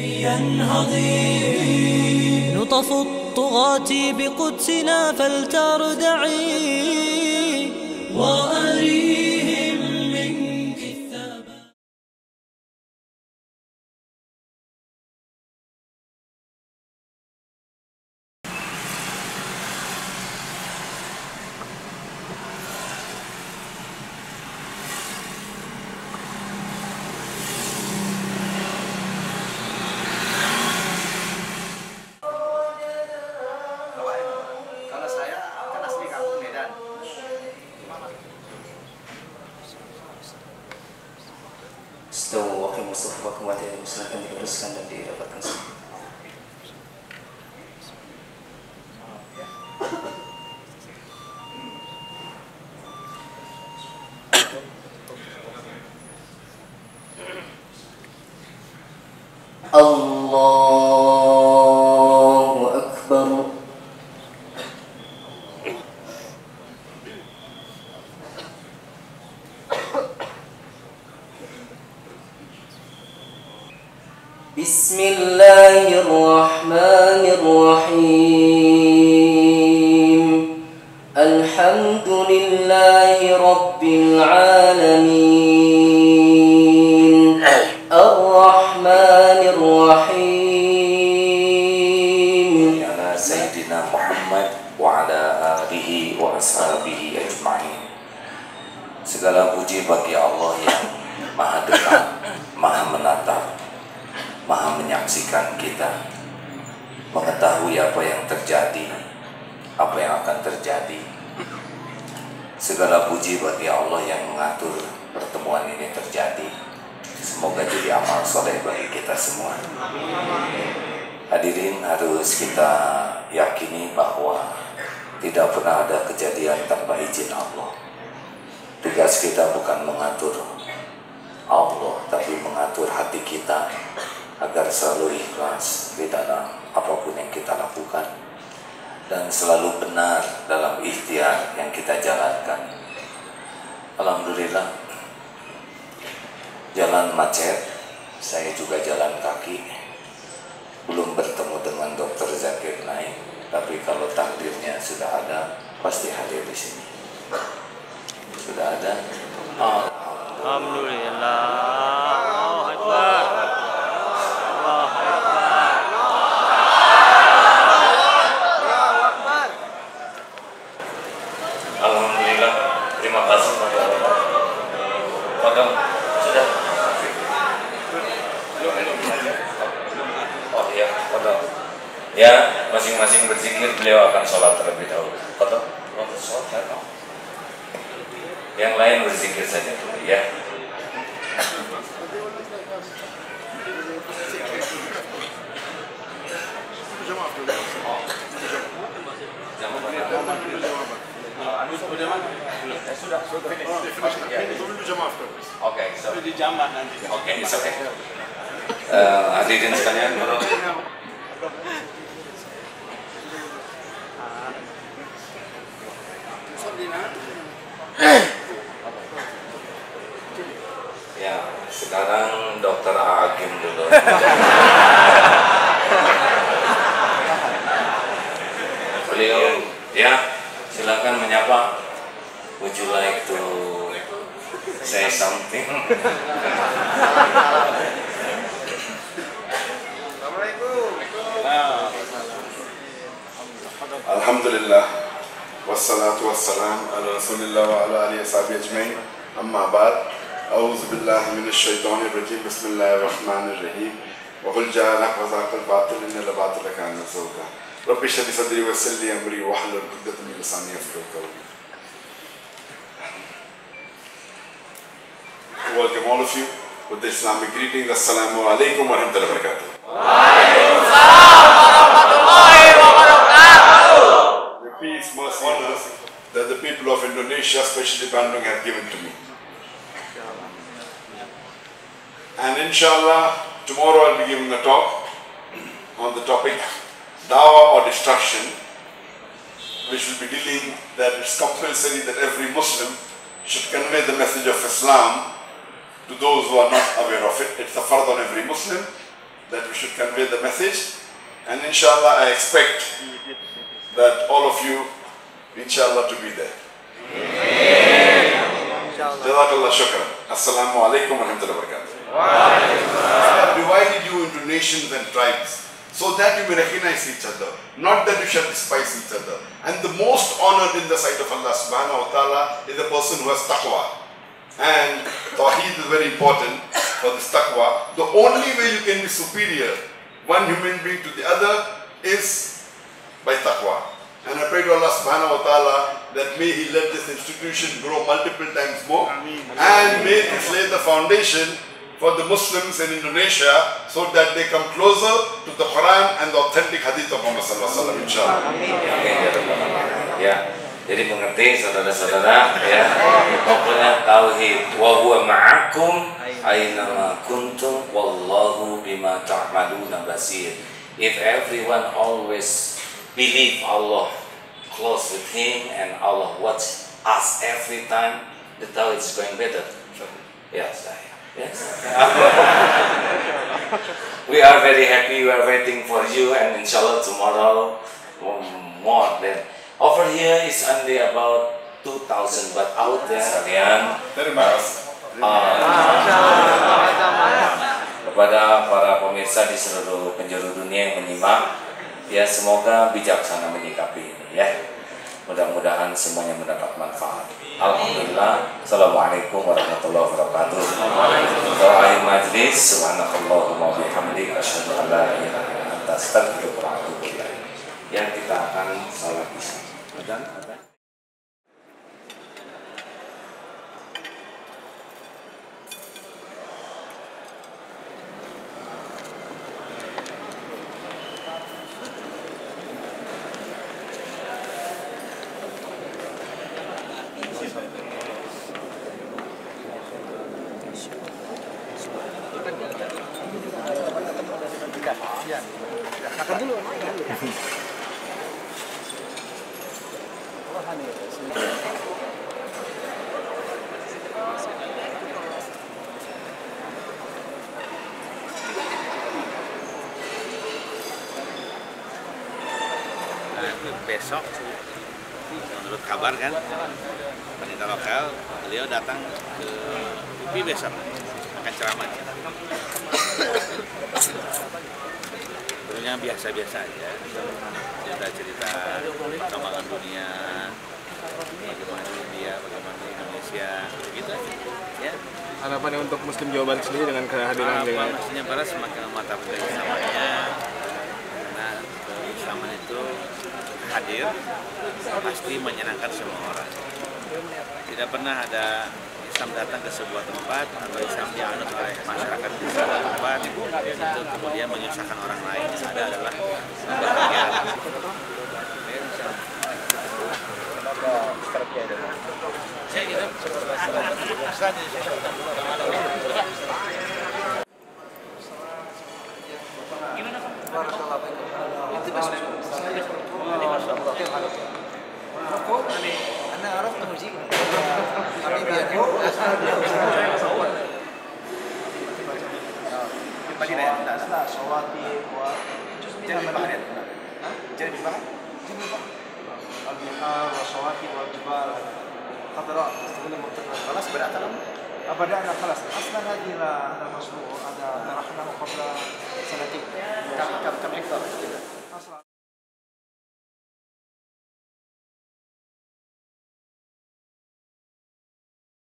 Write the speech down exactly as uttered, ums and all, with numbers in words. هيا انهضي نطف الطغاة بقدسنا فلتردعي وأريهم منك الثبات. Sejauh wakil Mustafa kembali yang dimusnahkan, diluruskan dan didapatkan semua. Allahu Akbar. بسم الله الرحمن الرحيم. الحمد لله رب العالمين. الرحمن الرحيم. على سيدنا محمد وعلى آله وأصحابه أجمعين. Segala puji bagi Allah yang maha dekat, maha menatap, maha menyaksikan kita, mengetahui apa yang terjadi, apa yang akan terjadi. Segala puji bagi Allah yang mengatur pertemuan ini terjadi. Semoga jadi amal soleh bagi kita semua. Hadirin, harus kita yakini bahwa tidak pernah ada kejadian tanpa izin Allah. Tugas kita bukan mengatur Allah, tapi mengatur hati kita agar selalu ikhlas di dalam apapun yang kita lakukan dan selalu benar dalam ikhtiar yang kita jalankan. Alhamdulillah, jalan macet, saya juga jalan kaki, belum bertemu dengan dokter Zakir Naik, tapi kalau takdirnya sudah ada, pasti hadir di sini. Sudah ada. Alhamdulillah. Ya, masing-masing berzikir, beliau akan sholat terlebih dahulu. Atau, waktu sholat, ya, no? Yang lain berzikir saja dulu, ya. Sudah, sudah. Oke, di jaman nanti. Oke, it's okay. Hadirin sekalian, menurut ya, sekarang dokter Hakim dulu. Beliau, ya, silakan menyapa. Would you like to say something? Alhamdulillah. والصلاة والسلام على رسول الله وعلى آله وصحبه أجمعين. أما بعد، أعوذ بالله من الشيطان الرجيم، بسم الله الرحمن الرحيم. وقل جاء الحق وزهق الباطل إن الباطل كان زهوقا. رب اشرح لي صدري ويسر لي أمري واحلل عقدة من لساني يفقهوا قولي. Welcome all of you with the Islamic greeting. Assalamu alaikum warahmatullahi wabarakatuh. Peace, mercy, mercy that the people of Indonesia, especially Bandung, have given to me. And inshallah, tomorrow I'll be giving a talk on the topic Dawah or Destruction, which will be dealing that it's compulsory that every Muslim should convey the message of Islam to those who are not aware of it. It's a fard on every Muslim that we should convey the message. And inshallah, I expect that all of you, inshallah, to be there. Jazakallah shukran. Assalamu alaikum wa rahmatullahi wa barakatuh. Divided you into nations and tribes so that you may recognize each other, not that you shall despise each other. And the most honored in the sight of Allah subhanahu wa ta'ala is the person who has taqwa. And tawheed is very important for this taqwa. The only way you can be superior, one human being to the other, is by taqwa. And I pray to Allah subhanahu wa ta'ala that may He let this institution grow multiple times more. Ameen. And may it lay the foundation for the Muslims in Indonesia so that they come closer to the Quran and the authentic hadith of Muhammad sallallahu alaihi wasallam, inshallah. Ya. Jadi mengerti saudara-saudara ya, pokoknya tauhid wa huwa ma'akum aina kuntum wallahu bima ta'maluna basir. If everyone always believe Allah, close with Him, and Allah watch us every time, the tauhid is going better. Ya, saya. Yes. We are very happy. We are waiting for you, and inshallah tomorrow more than. Over here is only about two thousand, but out there kalian kepada para pemirsa di seluruh penjuru dunia yang menyimak, ya semoga bijaksana menyikapi ini ya. Mudah-mudahan semuanya mendapat manfaat. Alhamdulillah. Assalamualaikum warahmatullahi wabarakatuh. Doa majlis subhanakallahumma wa bihamdika asyhadu an la ilaha illa anta astaghfiruka wa atubu ilaik. Yang kita akan salat isya. Dan ada besok menurut kabar kan pemerintah lokal beliau datang ke U P I besok akan ceramah sebenarnya biasa-biasa aja cerita-cerita perkembangan dunia bagaimana India, bagaimana Indonesia gitu ya. Harapannya untuk Muslim Jawa Barat sendiri dengan kehadiran dengan Muslim Barat semakin mata pencaharian samanya karena kebersamaan itu hadir pasti menyenangkan semua orang. Tidak pernah ada Islam datang ke sebuah tempat atau Islam dianut oleh masyarakat di sebuah tempat itu kemudian menyusahkan orang lain. Yang ada adalah kebahagiaan. Gimana itu masuk? أنا عرفت مجيب حبيبي يا نور البحار والشواطئ والجبال خضراء تستغل المنطقة خلاص بدأت بدأنا خلاص أصلا هذه هذا المشروع هذا طرحناه قبل سنتين